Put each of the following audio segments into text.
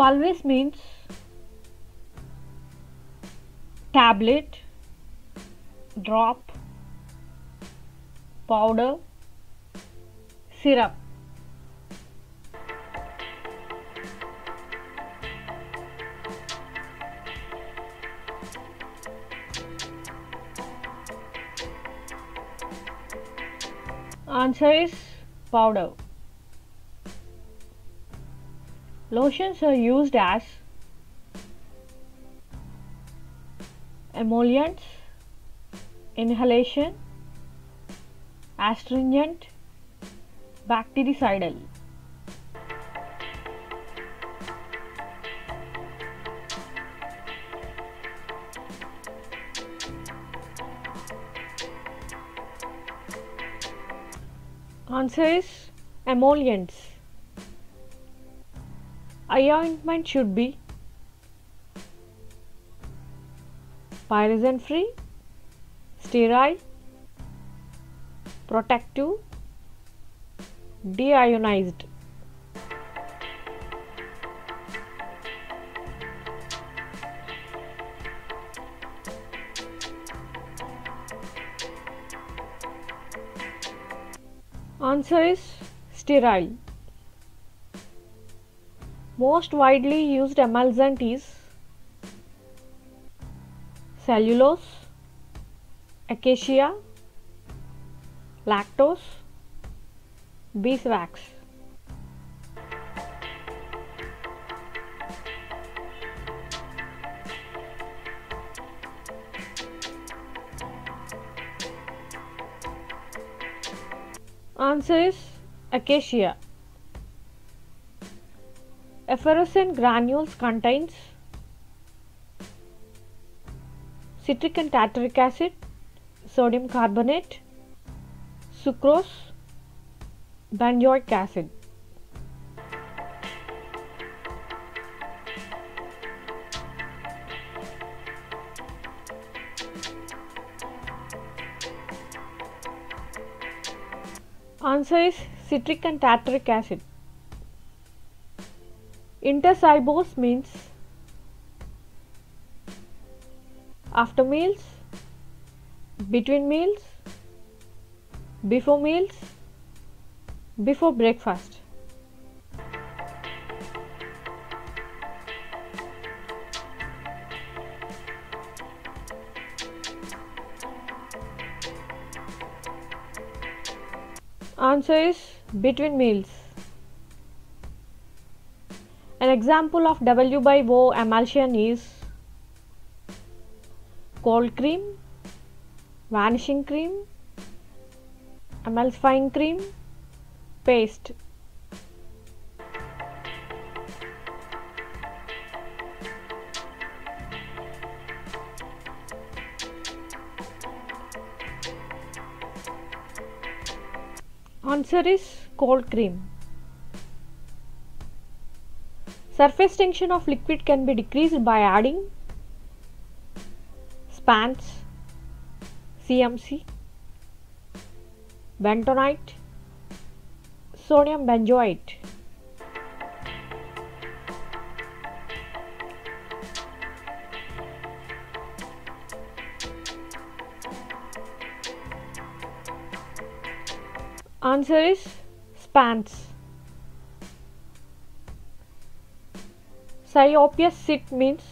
Palvis means tablet, drop, powder, syrup. Answer is powder. Lotions are used as emollients, inhalation, astringent, bactericidal. Answer is emollients. Eye ointment should be pyrazine free, sterile, protective, deionized. Answer is sterile. Most widely used emulsant is cellulose, acacia, lactose, beeswax. Answer is acacia. Effervescent granules contains citric and tartaric acid, sodium carbonate, sucrose, benzoic acid. Answer is citric and tartaric acid. Intercybose means after meals, between meals, before meals, before breakfast. Answer is between meals. An example of W/O emulsion is cold cream, vanishing cream, emulsifying cream, paste. Answer is cold cream. Surface tension of liquid can be decreased by adding spans, CMC, bentonite, sodium benzoate. Answer is spans. Cyanopious sit means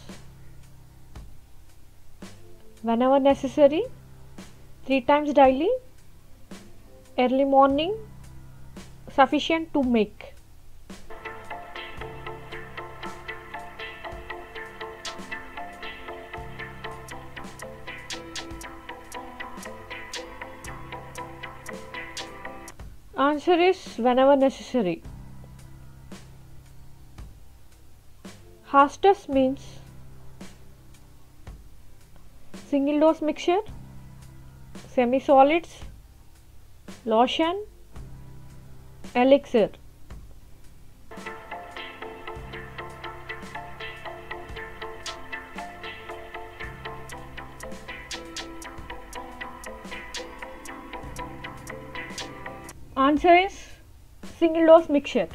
whenever necessary, 3 times daily, early morning, sufficient to make. Answer is whenever necessary. Hostas means single dose mixture, semi-solids, lotion, elixir. Answer is single dose mixture.